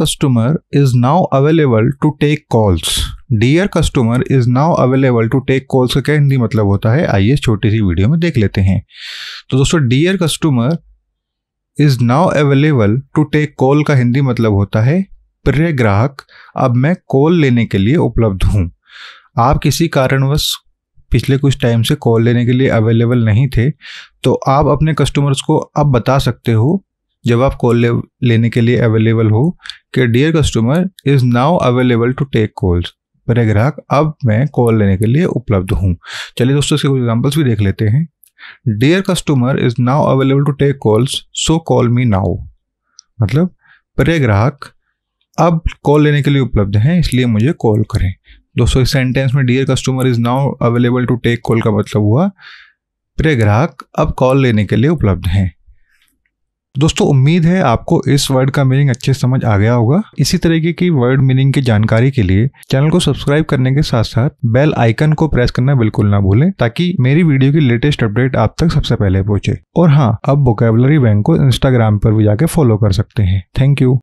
customer is now available to take calls. Dear customer is now available to take calls का क्या हिंदी मतलब होता है, आइए छोटी सी वीडियो में देख लेते हैं। तो दोस्तों, dear customer is now available to take call का हिंदी मतलब होता है, प्रिय ग्राहक अब मैं कॉल लेने के लिए उपलब्ध हूँ। आप किसी कारणवश पिछले कुछ टाइम से कॉल लेने के लिए अवेलेबल नहीं थे, तो आप अपने कस्टमर्स को अब बता सकते हो जब आप कॉल लेने के लिए अवेलेबल हो कि dear customer is now available to take calls, मेरे ग्राहक अब मैं कॉल लेने के लिए उपलब्ध हूँ। चलिए दोस्तों, इसके कुछ एग्जांपल्स भी देख लेते हैं। Dear customer is now available to take calls so call me now, मतलब मेरे ग्राहक अब कॉल लेने के लिए उपलब्ध हैं इसलिए मुझे कॉल करें। दोस्तों, इस सेंटेंस में dear customer is now available to take call का मतलब हुआ मेरे ग्राहक अब कॉल लेने के लिए उपलब्ध हैं। दोस्तों, उम्मीद है आपको इस वर्ड का मीनिंग अच्छे समझ आ गया होगा। इसी तरीके की वर्ड मीनिंग की जानकारी के लिए चैनल को सब्सक्राइब करने के साथ साथ बेल आइकन को प्रेस करना बिल्कुल ना भूलें, ताकि मेरी वीडियो की लेटेस्ट अपडेट आप तक सबसे पहले पहुंचे। और हाँ, अब वोकैबुलरी बैंक को इंस्टाग्राम पर भी जाके फॉलो कर सकते हैं। Thank you.